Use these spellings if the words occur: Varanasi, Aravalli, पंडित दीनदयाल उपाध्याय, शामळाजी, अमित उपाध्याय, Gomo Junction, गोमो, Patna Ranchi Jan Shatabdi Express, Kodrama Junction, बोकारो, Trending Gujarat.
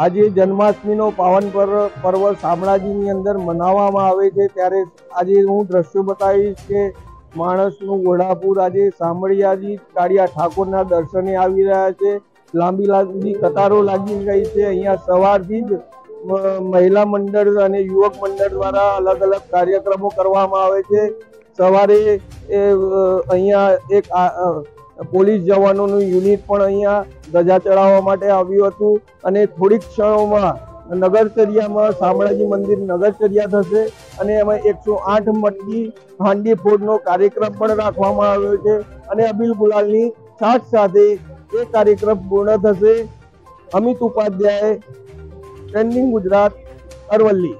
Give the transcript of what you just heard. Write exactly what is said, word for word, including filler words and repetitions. आज जन्माष्टमी नो पावन पर्व शामळाजी अंदर मनावामां आवे छे, त्यारे आज हूँ दृश्य बताईश के माणसनु घोड़ापूर आज शामळियाजी काळिया ठाकुरना दर्शने आवी रह्या छे। लांबी लांबी कतारो लागी रही है। अहींया सवारथी ज महिला मंडल अने युवक मंडल द्वारा अलग अलग कार्यक्रमों करवामां आवे छे। सवारे अहींया एक आ, आ, पोलीस जवानों यूनिट पण अहींया गजा चढ़ावा माटे आव्युं हतुं अने थोड़ी क्षणों में नगरचर्या में शामळाजी मंदिर नगरचर्या थशे अने एमां एक सौ आठ मटकी हांडी फोड़नो कार्यक्रम पण राखवामां आव्यो छे अने अबील गुलालनी साथ साथे ये कार्यक्रम पूर्ण थशे। अमित उपाध्याय, ट्रेंडिंग गुजरात, अरवली।